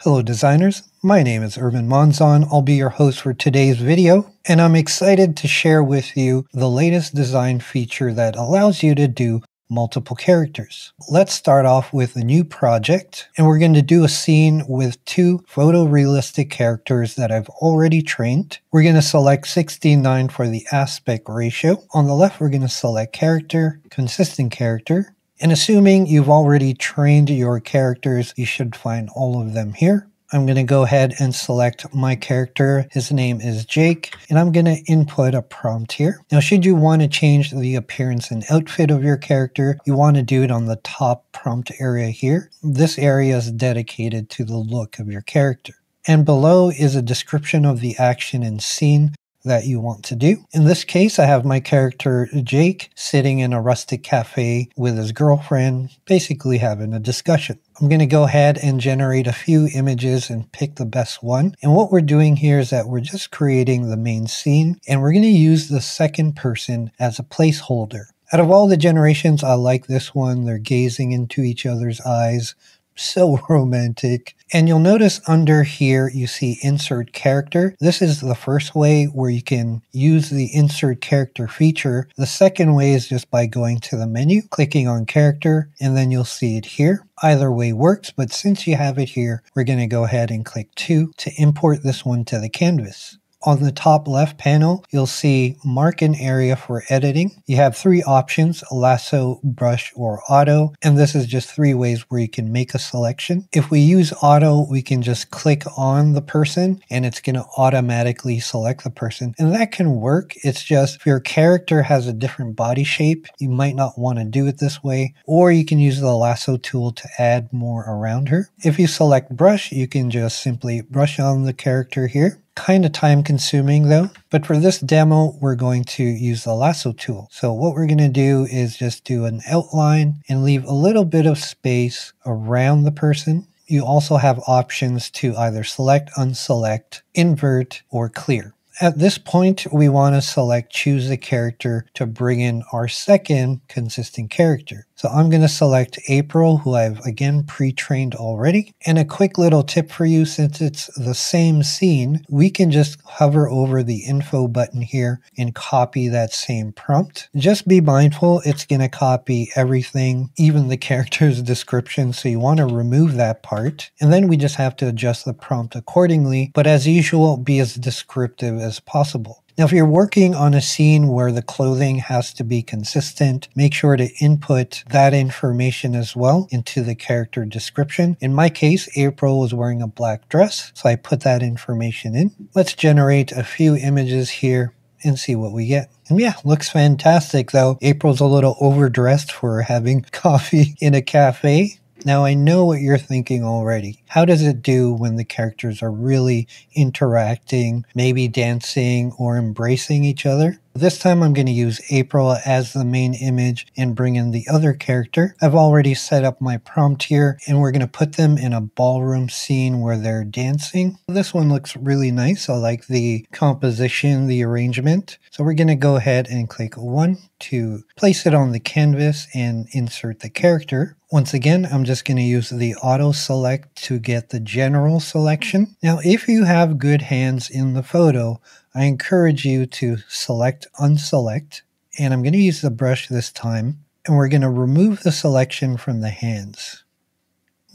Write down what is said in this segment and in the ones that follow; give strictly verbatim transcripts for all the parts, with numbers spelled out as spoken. Hello designers, my name is Urban Monzon. I'll be your host for today's video, and I'm excited to share with you the latest design feature that allows you to do multiple characters. Let's start off with a new project, and we're going to do a scene with two photorealistic characters that I've already trained. We're going to select sixteen nine for the aspect ratio. On the left, we're going to select character, consistent character. And assuming you've already trained your characters, you should find all of them here. I'm going to go ahead and select my character. His name is Jake, and I'm going to input a prompt here. Now, should you want to change the appearance and outfit of your character, you want to do it on the top prompt area here. This area is dedicated to the look of your character. And below is a description of the action and scene that you want to do. In this case, I have my character Jake sitting in a rustic cafe with his girlfriend, basically having a discussion. I'm going to go ahead and generate a few images and pick the best one. And what we're doing here is that we're just creating the main scene, and we're going to use the second person as a placeholder. Out of all the generations, I like this one. They're gazing into each other's eyes. So romantic. And you'll notice under here you see Insert Character. This is the first way where you can use the Insert Character feature. The second way is just by going to the menu, clicking on Character, and then you'll see it here. Either way works, but since you have it here, we're going to go ahead and click two to import this one to the canvas. On the top left panel, you'll see mark an area for editing. You have three options, lasso, brush, or auto. And this is just three ways where you can make a selection. If we use auto, we can just click on the person and it's going to automatically select the person. And that can work. It's just if your character has a different body shape, you might not want to do it this way. Or you can use the lasso tool to add more around her. If you select brush, you can just simply brush on the character here. Kind of time consuming though, but for this demo we're going to use the lasso tool. So what we're going to do is just do an outline and leave a little bit of space around the person. You also have options to either select, unselect, invert, or clear. At this point, we want to select choose a character to bring in our second consistent character. So I'm going to select April, who I've again pre-trained already. And a quick little tip for you, since it's the same scene, we can just hover over the info button here and copy that same prompt. Just be mindful, it's going to copy everything, even the character's description, so you want to remove that part. And then we just have to adjust the prompt accordingly, but as usual, be as descriptive as as possible. Now, if you're working on a scene where the clothing has to be consistent, make sure to input that information as well into the character description. In my case, April was wearing a black dress, so I put that information in. Let's generate a few images here and see what we get. And yeah, looks fantastic though. April's a little overdressed for having coffee in a cafe. Now, I know what you're thinking already. How does it do when the characters are really interacting, maybe dancing or embracing each other? This time I'm going to use April as the main image and bring in the other character. I've already set up my prompt here, and we're going to put them in a ballroom scene where they're dancing. This one looks really nice. I like the composition, the arrangement. So we're going to go ahead and click one to place it on the canvas and insert the character. Once again, I'm just going to use the auto select to get the general selection. Now, if you have good hands in the photo, I encourage you to select, unselect, and I'm going to use the brush this time, and we're going to remove the selection from the hands.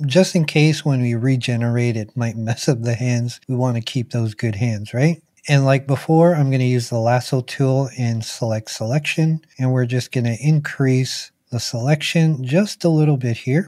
Just in case when we regenerate it might mess up the hands, we want to keep those good hands, right? And like before, I'm going to use the lasso tool and select selection, and we're just going to increase the selection just a little bit here.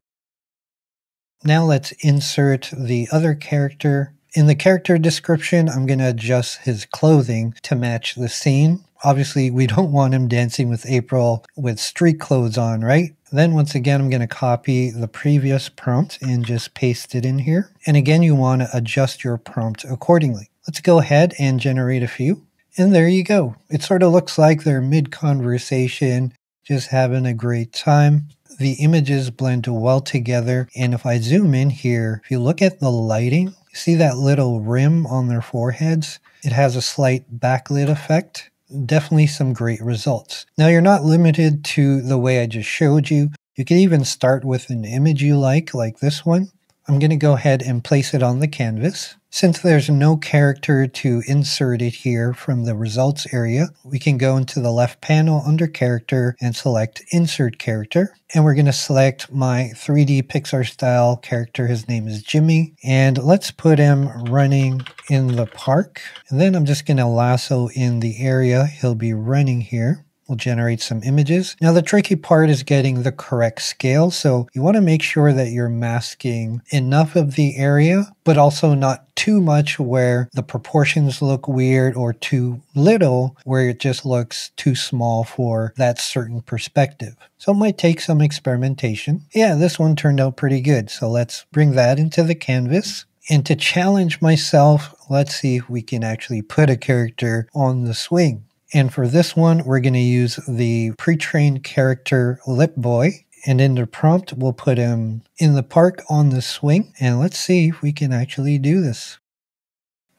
Now let's insert the other character. In the character description, I'm going to adjust his clothing to match the scene. Obviously, we don't want him dancing with April with street clothes on, right? Then once again, I'm going to copy the previous prompt and just paste it in here. And again, you want to adjust your prompt accordingly. Let's go ahead and generate a few. And there you go. It sort of looks like they're mid-conversation, just having a great time. The images blend well together. And if I zoom in here, if you look at the lighting, you see that little rim on their foreheads? It has a slight backlit effect. Definitely some great results. Now, you're not limited to the way I just showed you. You can even start with an image you like, like this one. I'm going to go ahead and place it on the canvas. Since there's no character to insert it here from the results area, we can go into the left panel under character and select insert character. And we're going to select my three D Pixar style character. His name is Jimmy. And let's put him running in the park. And then I'm just going to lasso in the area he'll be running here. We'll generate some images. Now the tricky part is getting the correct scale. So you want to make sure that you're masking enough of the area, but also not too much where the proportions look weird, or too little where it just looks too small for that certain perspective. So it might take some experimentation. Yeah, this one turned out pretty good. So let's bring that into the canvas. And to challenge myself, let's see if we can actually put a character on the swing. And for this one, we're going to use the pre-trained character Lip Boy. And in the prompt, we'll put him in the park on the swing. And let's see if we can actually do this.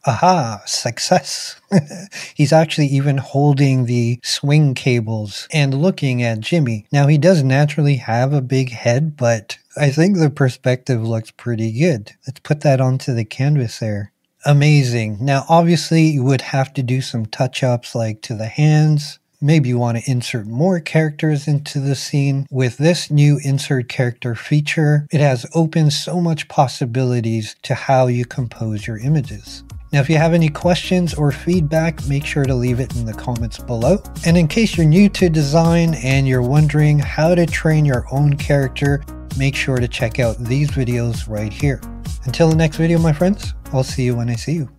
Aha, success. He's actually even holding the swing cables and looking at Jimmy. Now, he does naturally have a big head, but I think the perspective looks pretty good. Let's put that onto the canvas there. Amazing. Now, obviously, you would have to do some touch-ups like to the hands. Maybe you want to insert more characters into the scene. With this new insert character feature, it has opened so much possibilities to how you compose your images. Now, if you have any questions or feedback, make sure to leave it in the comments below. And in case you're new to design and you're wondering how to train your own character, make sure to check out these videos right here. Until the next video, my friends, I'll see you when I see you.